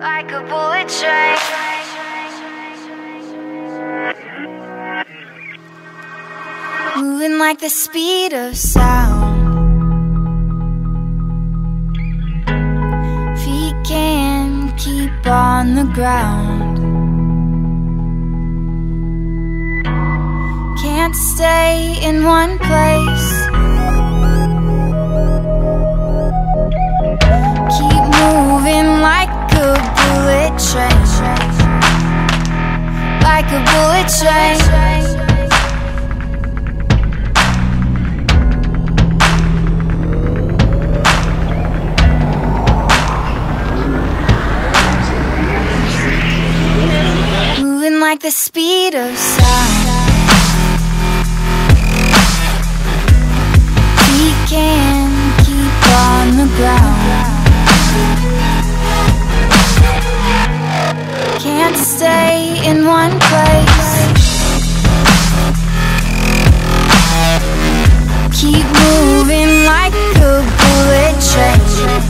like a bullet train. Moving like the speed of sound, feet can't keep on the ground. Can't stay in one place, keep moving like a bullet train, like a bullet train. Moving like the speed of sound, can't keep on the ground. Can't stay in one place, keep moving like a bullet train,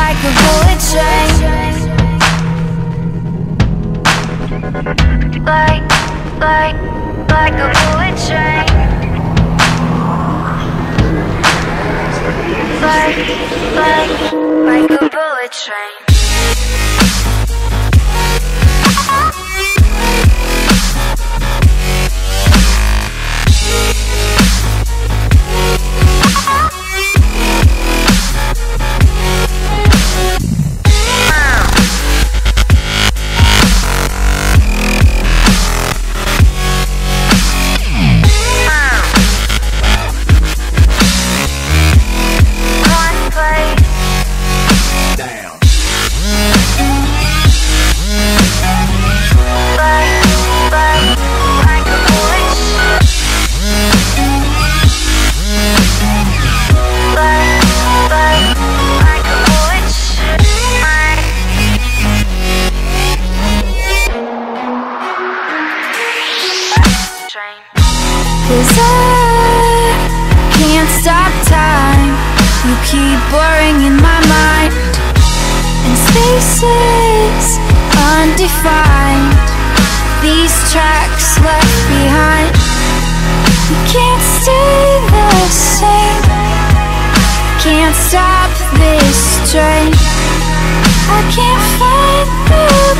like a bullet train. Like a bullet train. Like a bullet train. Cause I can't stop time. You keep boring in my mind, and spaces undefined, these tracks left behind. You can't stay the same, can't stop this train. I can't find the